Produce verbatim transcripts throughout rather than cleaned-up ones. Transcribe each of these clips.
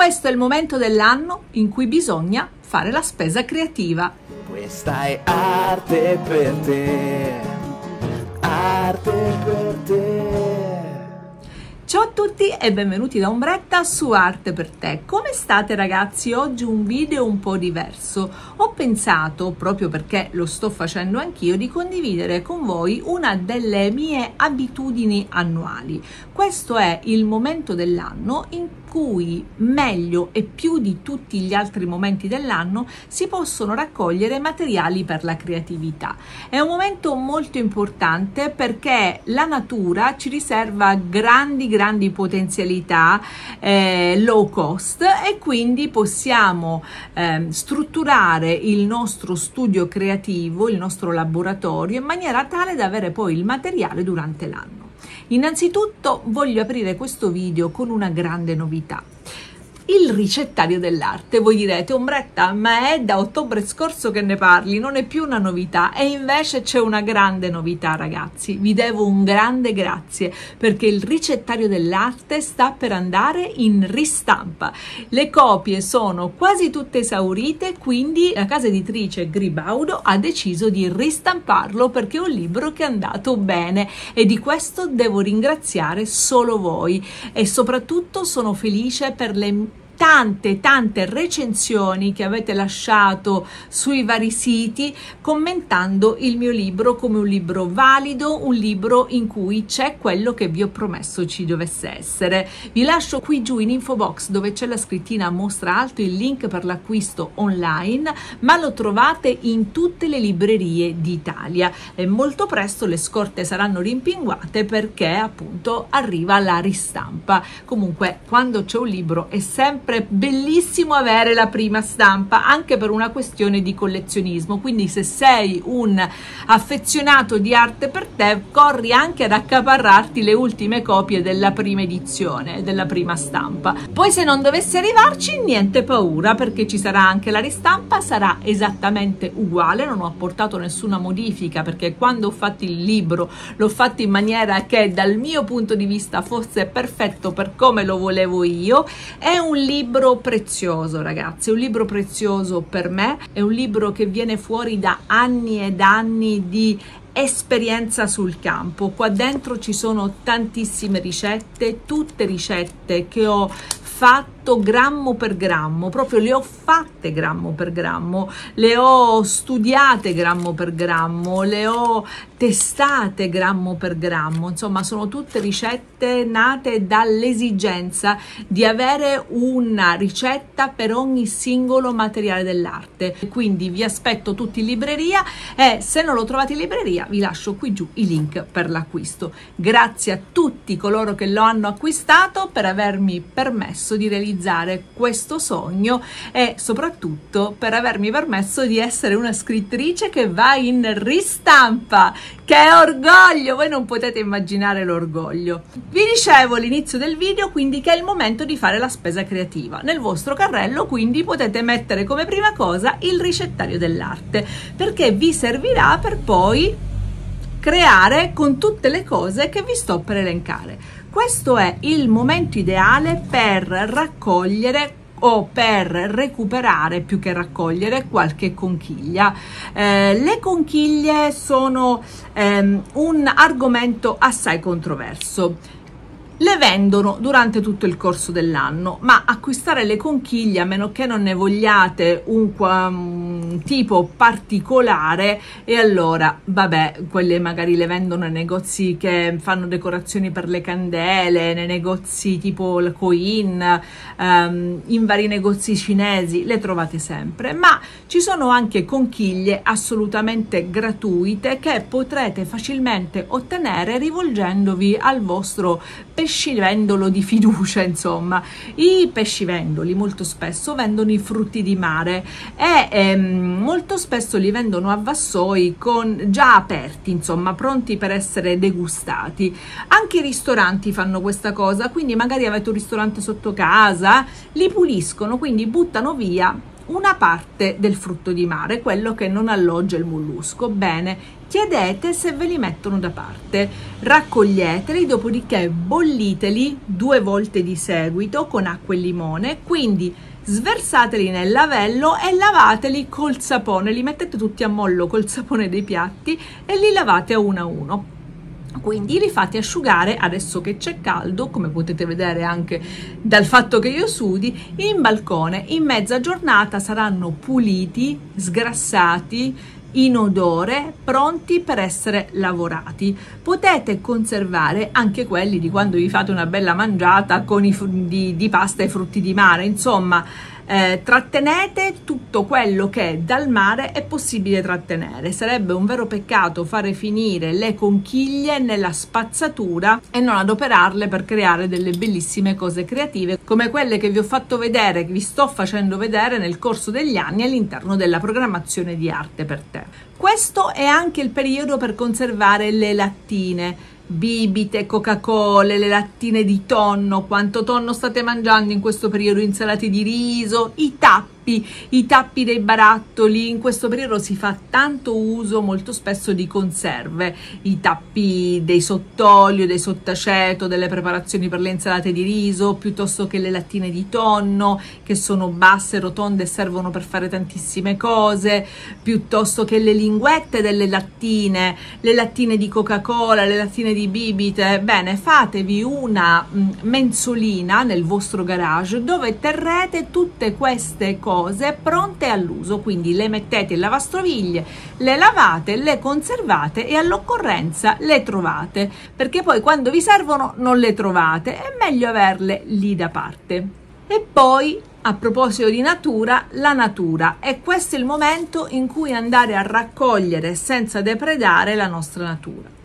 Questo è il momento dell'anno in cui bisogna fare la spesa creativa. Questa è Arte per te, Arte per te. Ciao a tutti e benvenuti da Ombretta su Arte per Te. Come state ragazzi? Oggi un video un po' diverso. Ho pensato, proprio perché lo sto facendo anch'io, di condividere con voi una delle mie abitudini annuali. Questo è il momento dell'anno in cui meglio e più di tutti gli altri momenti dell'anno si possono raccogliere materiali per la creatività. È un momento molto importante perché la natura ci riserva grandi grandi grandi potenzialità eh, low cost, e quindi possiamo eh, strutturare il nostro studio creativo, il nostro laboratorio, in maniera tale da avere poi il materiale durante l'anno. Innanzitutto voglio aprire questo video con una grande novità. Il ricettario dell'arte. Voi direte: Ombretta, ma è da ottobre scorso che ne parli, non è più una novità. E invece c'è una grande novità, ragazzi. Vi devo un grande grazie, perché il ricettario dell'arte sta per andare in ristampa. Le copie sono quasi tutte esaurite, quindi la casa editrice Gribaudo ha deciso di ristamparlo, perché è un libro che è andato bene, e di questo devo ringraziare solo voi. E soprattutto sono felice per le tante tante recensioni che avete lasciato sui vari siti commentando il mio libro come un libro valido, un libro in cui c'è quello che vi ho promesso ci dovesse essere. Vi lascio qui giù in info box, dove c'è la scrittina mostra alto, il link per l'acquisto online, ma lo trovate in tutte le librerie d'Italia, e molto presto le scorte saranno rimpinguate, perché appunto arriva la ristampa. Comunque, quando c'è un libro è sempre bellissimo avere la prima stampa, anche per una questione di collezionismo. Quindi se sei un affezionato di Arte per Te, corri anche ad accaparrarti le ultime copie della prima edizione, della prima stampa. Poi, se non dovesse arrivarci, niente paura, perché ci sarà anche la ristampa, sarà esattamente uguale. Non ho apportato nessuna modifica, perché quando ho fatto il libro l'ho fatto in maniera che dal mio punto di vista fosse perfetto per come lo volevo io. È un libro prezioso, ragazzi, è un libro prezioso per me, è un libro che viene fuori da anni ed anni di esperienza sul campo. Qua dentro ci sono tantissime ricette, tutte ricette che ho fatto grammo per grammo, proprio le ho fatte grammo per grammo, le ho studiate grammo per grammo, le ho testate grammo per grammo. Insomma, sono tutte ricette nate dall'esigenza di avere una ricetta per ogni singolo materiale dell'arte. Quindi vi aspetto tutti in libreria, e se non lo trovate in libreria vi lascio qui giù i link per l'acquisto. Grazie a tutti coloro che lo hanno acquistato per avermi permesso di realizzare questo sogno, e soprattutto per avermi permesso di essere una scrittrice che va in ristampa. Che orgoglio! Voi non potete immaginare l'orgoglio. Vi dicevo all'inizio del video quindi che è il momento di fare la spesa creativa. Nel vostro carrello quindi potete mettere come prima cosa il ricettario dell'arte, perché vi servirà per poi creare con tutte le cose che vi sto per elencare. Questo è il momento ideale per raccogliere o per recuperare, più che raccogliere, qualche conchiglia. Eh, le conchiglie sono ehm, un argomento assai controverso. Le vendono durante tutto il corso dell'anno, ma acquistare le conchiglie, a meno che non ne vogliate un, un tipo particolare, e allora vabbè, quelle magari le vendono nei negozi che fanno decorazioni per le candele, nei negozi tipo il Coin, ehm, in vari negozi cinesi, le trovate sempre. Ma ci sono anche conchiglie assolutamente gratuite che potrete facilmente ottenere rivolgendovi al vostro pesce pescivendolo di fiducia. Insomma, i pescivendoli molto spesso vendono i frutti di mare, e ehm, molto spesso li vendono a vassoi con, già aperti, insomma pronti per essere degustati. Anche i ristoranti fanno questa cosa, quindi magari avete un ristorante sotto casa, li puliscono, quindi buttano via una parte del frutto di mare, quello che non alloggia il mollusco. Bene, chiedete se ve li mettono da parte, raccoglieteli, dopodiché bolliteli due volte di seguito con acqua e limone, quindi sversateli nel lavello e lavateli col sapone, li mettete tutti a mollo col sapone dei piatti e li lavate a uno a uno. Quindi li fate asciugare, adesso che c'è caldo, come potete vedere anche dal fatto che io sudi, in balcone. In mezza giornata saranno puliti, sgrassati, in odore, pronti per essere lavorati. Potete conservare anche quelli di quando vi fate una bella mangiata con i di, di pasta e frutti di mare, insomma eh, trattenete tutto quello che dal mare è possibile trattenere. Sarebbe un vero peccato fare finire le conchiglie nella spazzatura e non adoperarle per creare delle bellissime cose creative come quelle che vi ho fatto vedere, che vi sto facendo vedere nel corso degli anni all'interno della programmazione di Arte per Te. Questo è anche il periodo per conservare le lattine, bibite, Coca-Cola, le lattine di tonno, quanto tonno state mangiando in questo periodo, insalate di riso, i tappi, i tappi dei barattoli. In questo periodo si fa tanto uso molto spesso di conserve, i tappi dei sottolio, dei sottaceto, delle preparazioni per le insalate di riso, piuttosto che le lattine di tonno che sono basse, rotonde e servono per fare tantissime cose, piuttosto che le linguette delle lattine, le lattine di Coca-Cola, le lattine di bibite. Bene, fatevi una mensolina nel vostro garage dove terrete tutte queste cose pronte all'uso, quindi le mettete in lavastoviglie, le lavate, le conservate e all'occorrenza le trovate, perché poi quando vi servono non le trovate, è meglio averle lì da parte. E poi, a proposito di natura, la natura, e questo è il momento in cui andare a raccogliere senza depredare la nostra natura.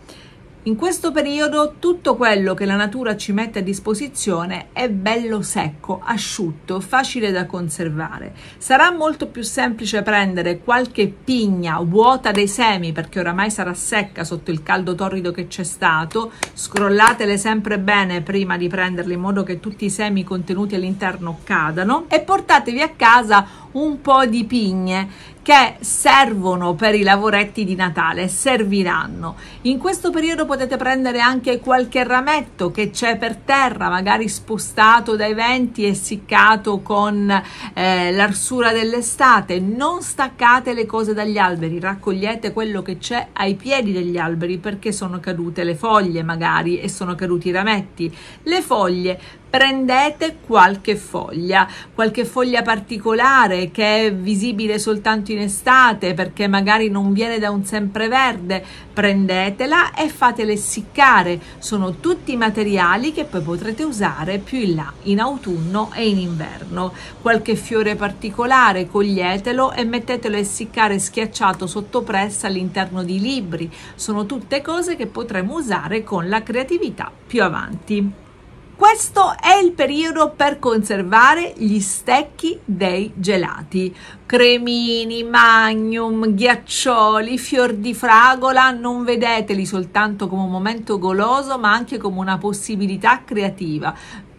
In questo periodo tutto quello che la natura ci mette a disposizione è bello secco, asciutto, facile da conservare. Sarà molto più semplice prendere qualche pigna vuota dei semi, perché oramai sarà secca sotto il caldo torrido che c'è stato. Scrollatele sempre bene prima di prenderle, in modo che tutti i semi contenuti all'interno cadano, e portatevi a casa un po' di pigne che servono per i lavoretti di Natale, serviranno. In questo periodo potete prendere anche qualche rametto che c'è per terra, magari spostato dai venti, essiccato con eh, l'arsura dell'estate. Non staccate le cose dagli alberi, raccogliete quello che c'è ai piedi degli alberi, perché sono cadute le foglie magari e sono caduti i rametti. Le foglie, prendete qualche foglia, qualche foglia particolare che è visibile soltanto in estate perché magari non viene da un sempreverde, prendetela e fatela essiccare. Sono tutti materiali che poi potrete usare più in là, in autunno e in inverno. Qualche fiore particolare, coglietelo e mettetelo a essiccare schiacciato sotto pressa all'interno di libri. Sono tutte cose che potremo usare con la creatività più avanti. Questo è il periodo per conservare gli stecchi dei gelati, cremini, magnum, ghiaccioli, fior di fragola. Non vedeteli soltanto come un momento goloso, ma anche come una possibilità creativa.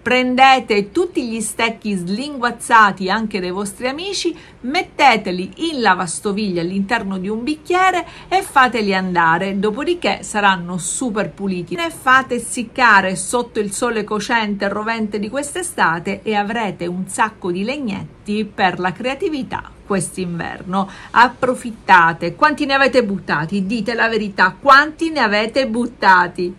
Prendete tutti gli stecchi slinguazzati anche dai vostri amici, metteteli in lavastoviglie all'interno di un bicchiere e fateli andare, dopodiché saranno super puliti. Ne fate essiccare sotto il sole cocente e rovente di quest'estate e avrete un sacco di legnetti per la creatività quest'inverno. Approfittate. Quanti ne avete buttati? Dite la verità, quanti ne avete buttati?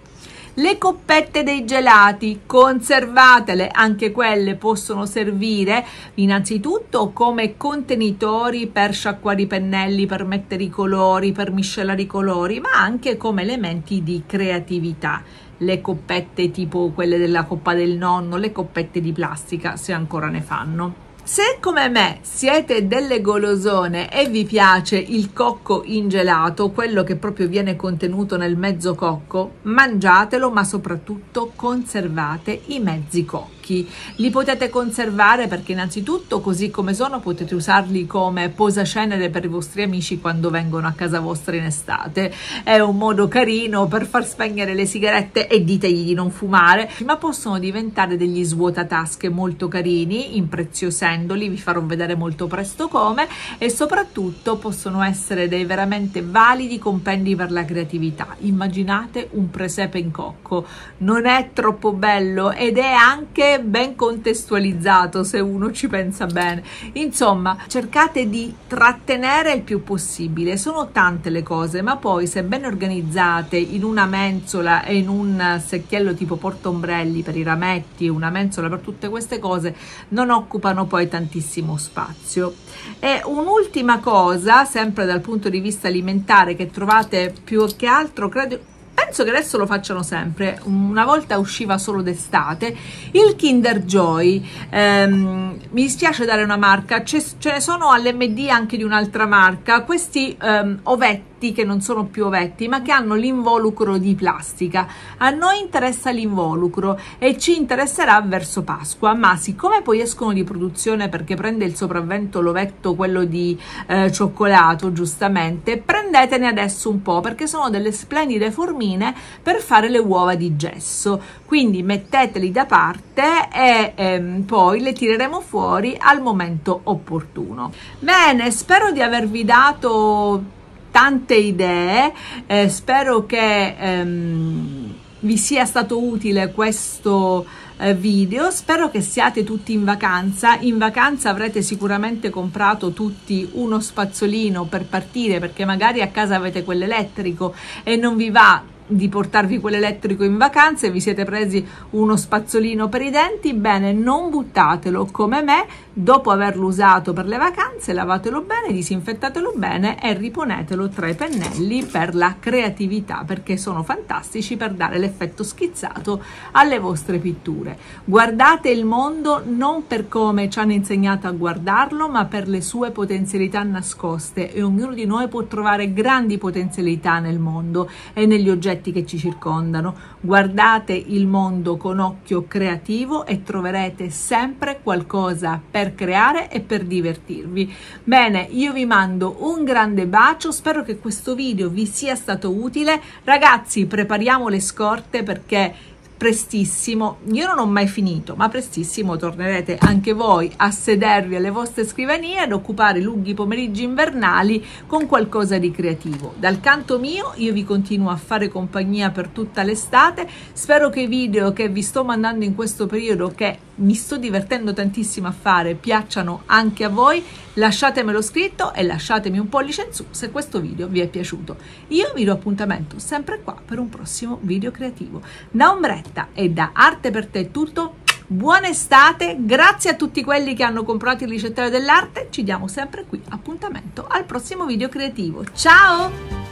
Le coppette dei gelati, conservatele, anche quelle possono servire innanzitutto come contenitori per sciacquare i pennelli, per mettere i colori, per miscelare i colori, ma anche come elementi di creatività. Le coppette tipo quelle della Coppa del Nonno, le coppette di plastica, se ancora ne fanno. Se come me siete delle golosone e vi piace il cocco in gelato, quello che proprio viene contenuto nel mezzo cocco, mangiatelo, ma soprattutto conservate i mezzi cocchi. secchi. Li potete conservare perché innanzitutto così come sono potete usarli come posacenere per i vostri amici quando vengono a casa vostra in estate. È un modo carino per far spegnere le sigarette e ditegli di non fumare, ma possono diventare degli svuotatasche molto carini, impreziosendoli, vi farò vedere molto presto come, e soprattutto possono essere dei veramente validi compendi per la creatività. Immaginate un presepe in cocco, non è troppo bello ed è anche ben contestualizzato se uno ci pensa bene. Insomma, cercate di trattenere il più possibile, sono tante le cose, ma poi se ben organizzate in una mensola e in un secchiello tipo portombrelli per i rametti e una mensola per tutte queste cose, non occupano poi tantissimo spazio. E un'ultima cosa, sempre dal punto di vista alimentare, che trovate più che altro, credo, penso che adesso lo facciano sempre, una volta usciva solo d'estate, il Kinder Joy. Ehm, mi dispiace dare una marca, ce, ce ne sono all'emme di anche di un'altra marca, questi ehm, ovetti che non sono più ovetti ma che hanno l'involucro di plastica. A noi interessa l'involucro e ci interesserà verso Pasqua, ma siccome poi escono di produzione perché prende il sopravvento l'ovetto quello di eh, cioccolato, giustamente prendetene adesso un po' perché sono delle splendide formine per fare le uova di gesso, quindi metteteli da parte e ehm, poi le tireremo fuori al momento opportuno. Bene, spero di avervi dato tante idee, eh, spero che ehm, vi sia stato utile questo eh, video, spero che siate tutti in vacanza, in vacanza avrete sicuramente comprato tutti uno spazzolino per partire perché magari a casa avete quell'elettrico e non vi va di portarvi quell'elettrico in vacanza e vi siete presi uno spazzolino per i denti. Bene, non buttatelo come me, dopo averlo usato per le vacanze lavatelo bene, disinfettatelo bene e riponetelo tra i pennelli per la creatività, perché sono fantastici per dare l'effetto schizzato alle vostre pitture. Guardate il mondo non per come ci hanno insegnato a guardarlo, ma per le sue potenzialità nascoste, e ognuno di noi può trovare grandi potenzialità nel mondo e negli oggetti che ci circondano. Guardate il mondo con occhio creativo e troverete sempre qualcosa per creare e per divertirvi. Bene, io vi mando un grande bacio, spero che questo video vi sia stato utile. Ragazzi, prepariamo le scorte perché prestissimo, io non ho mai finito, ma prestissimo tornerete anche voi a sedervi alle vostre scrivanie ad occupare lunghi pomeriggi invernali con qualcosa di creativo. Dal canto mio io vi continuo a fare compagnia per tutta l'estate, spero che i video che vi sto mandando in questo periodo, che mi sto divertendo tantissimo a fare, piacciano anche a voi. Lasciatemelo scritto e lasciatemi un pollice in su se questo video vi è piaciuto. Io vi do appuntamento sempre qua per un prossimo video creativo. Da Ombretta e da Arte per Te è tutto, buona estate, grazie a tutti quelli che hanno comprato il ricettario dell'arte, ci diamo sempre qui appuntamento al prossimo video creativo. Ciao!